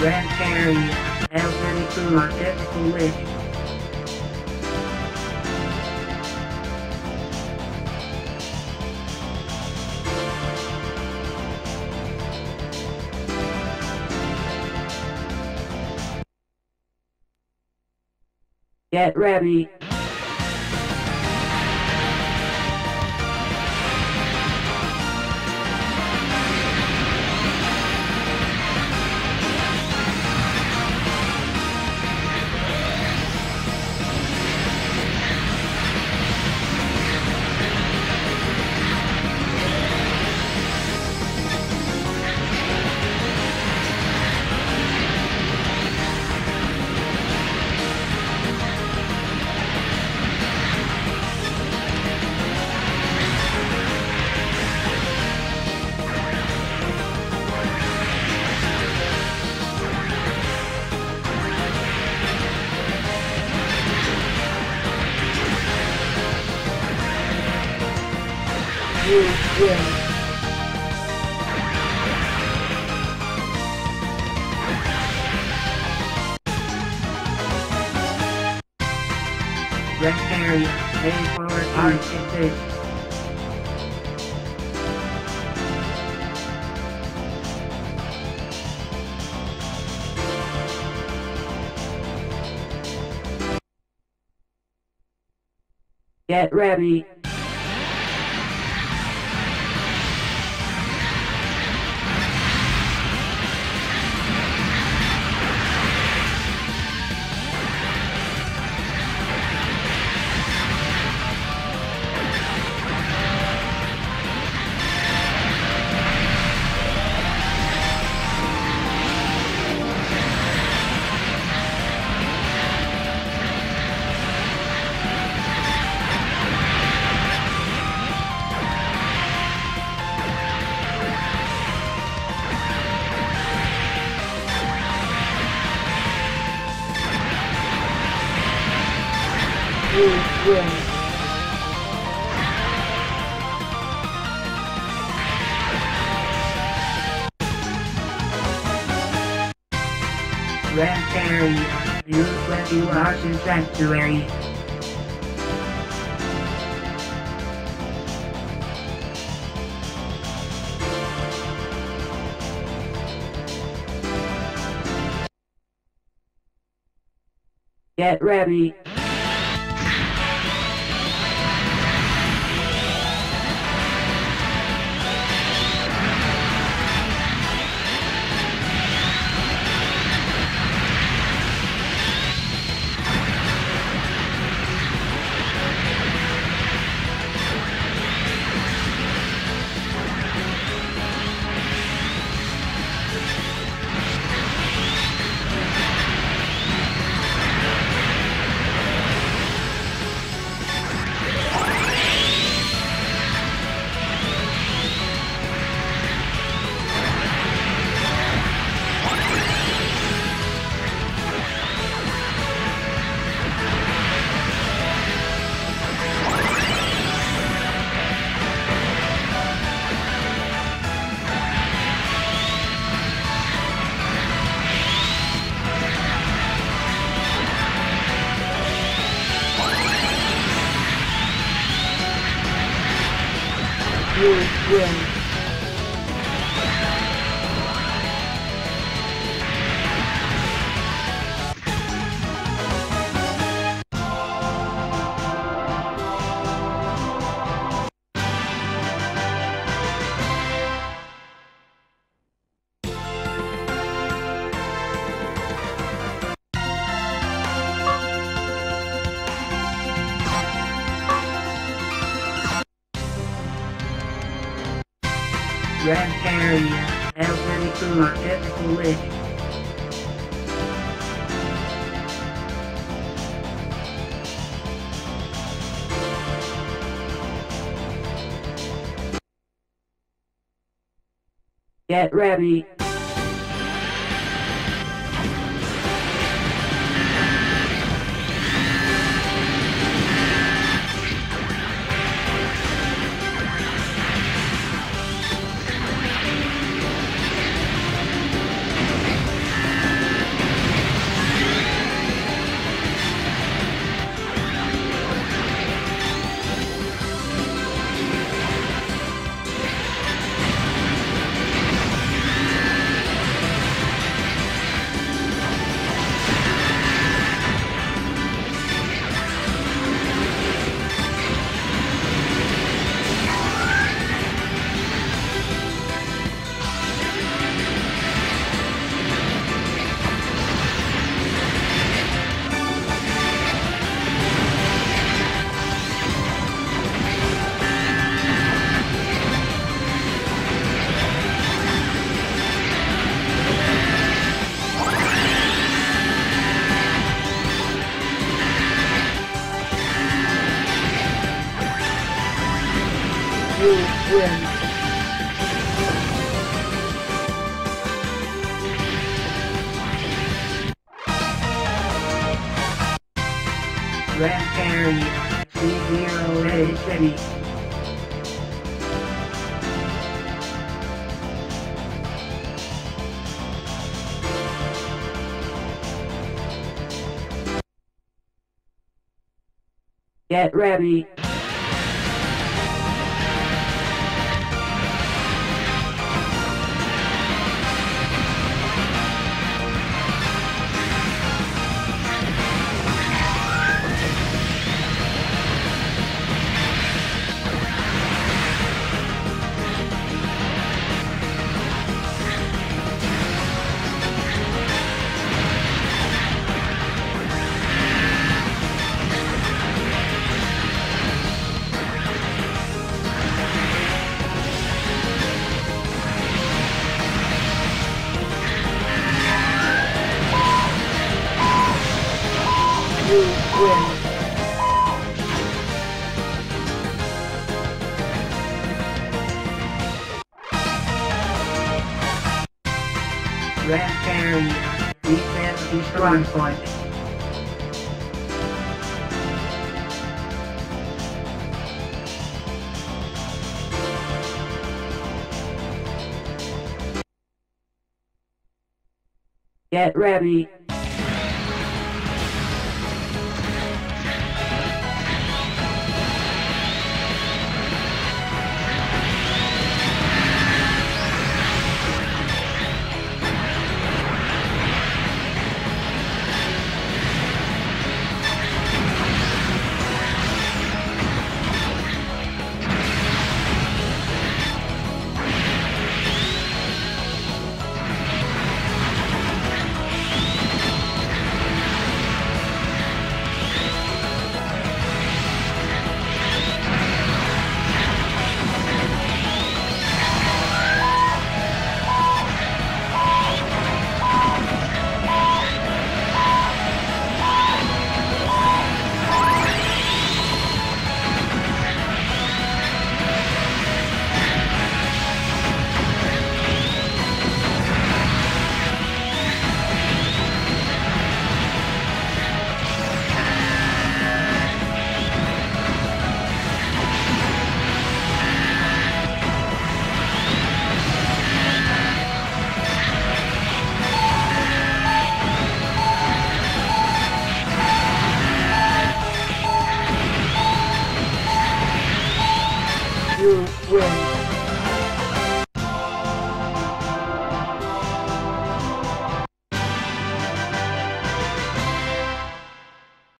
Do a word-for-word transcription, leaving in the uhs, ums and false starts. Red Carrier, El Santo Market College. Get ready. You win. Red Carrier, A forward R sixty-six. Get ready. You win. Red Carrier, new rescue Ocean Sanctuary. Get ready. You win. Red Carrier, El Santo Market College. Get ready. you win. Grand Canary, three zero eight City. Get ready. You win. Grand Canary, defense is strong point. Get ready. You win.